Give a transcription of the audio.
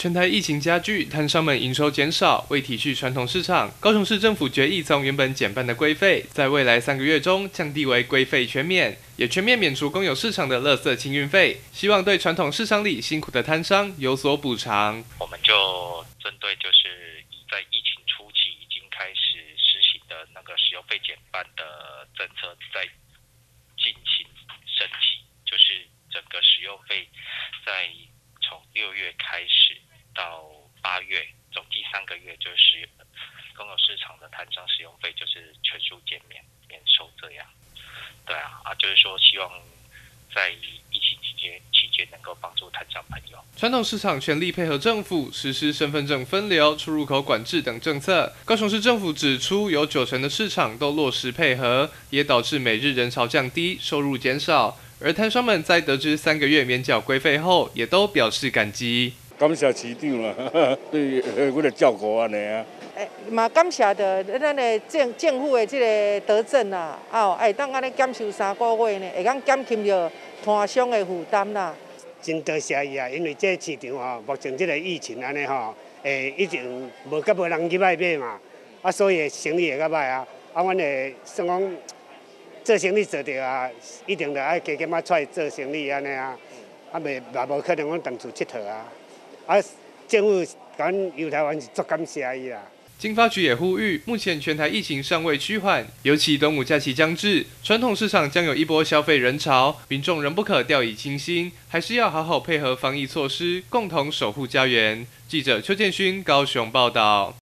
全台疫情加剧，摊商们营收减少，为体恤传统市场，高雄市政府决议从原本减半的规费，在未来3个月中降低为规费全免，也全面免除公有市场的垃圾清运费，希望对传统市场里辛苦的摊商有所补偿。我们就针对就是在疫情初期已经开始实行的那个使用费减半的政策，在进行升级，就是整个使用费在从6月开始。 到8月，总计3个月，就是公有市场的摊商使用费就是全数减免收这样。对啊，就是说希望在疫情期间能够帮助摊商朋友。传统市场全力配合政府实施身份证分流、出入口管制等政策。高雄市政府指出，有90%的市场都落实配合，也导致每日人潮降低，收入减少。而摊商们在得知3个月免缴规费后，也都表示感激。 感谢市长啦，对我哋照顾安尼啊。嘛感谢着咱的政府的这个德政啦，会当安尼减收3个月呢，会当减轻着摊商的负担啦。真多谢伊啊，因为这市场目前这个疫情安尼一定无人去买嘛，所以生意会较歹啊。阮的算讲做生意做着啊，一定着爱加减啊出来做生意安尼啊，袂也无可能讲同厝佚佗啊。 政府咱游台湾是足感谢伊啦。经发局也呼吁，目前全台疫情尚未趋缓，尤其端午假期将至，传统市场将有一波消费人潮，民众仍不可掉以轻心，还是要好好配合防疫措施，共同守护家园。记者邱建勋高雄报道。